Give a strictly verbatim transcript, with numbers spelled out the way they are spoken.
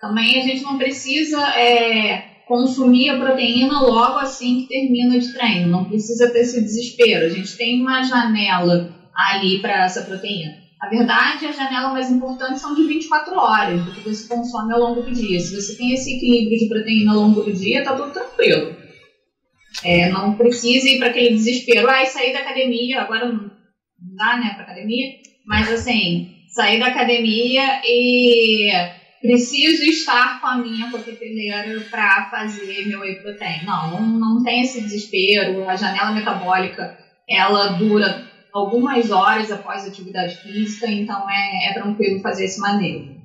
Também a gente não precisa é, consumir a proteína logo assim que termina de treino. Não precisa ter esse desespero. A gente tem uma janela ali para essa proteína. Na verdade, a janela mais importante são de vinte e quatro horas, do que você consome ao longo do dia. Se você tem esse equilíbrio de proteína ao longo do dia, tá tudo tranquilo. É, não precisa ir para aquele desespero. Ah, e sair da academia, agora não dá, né, para academia. Mas assim, sair da academia e preciso estar com a minha coqueteleira para fazer meu whey protein. Não, não tem esse desespero. A janela metabólica, ela dura algumas horas após a atividade física, então é, é tranquilo fazer esse manejo.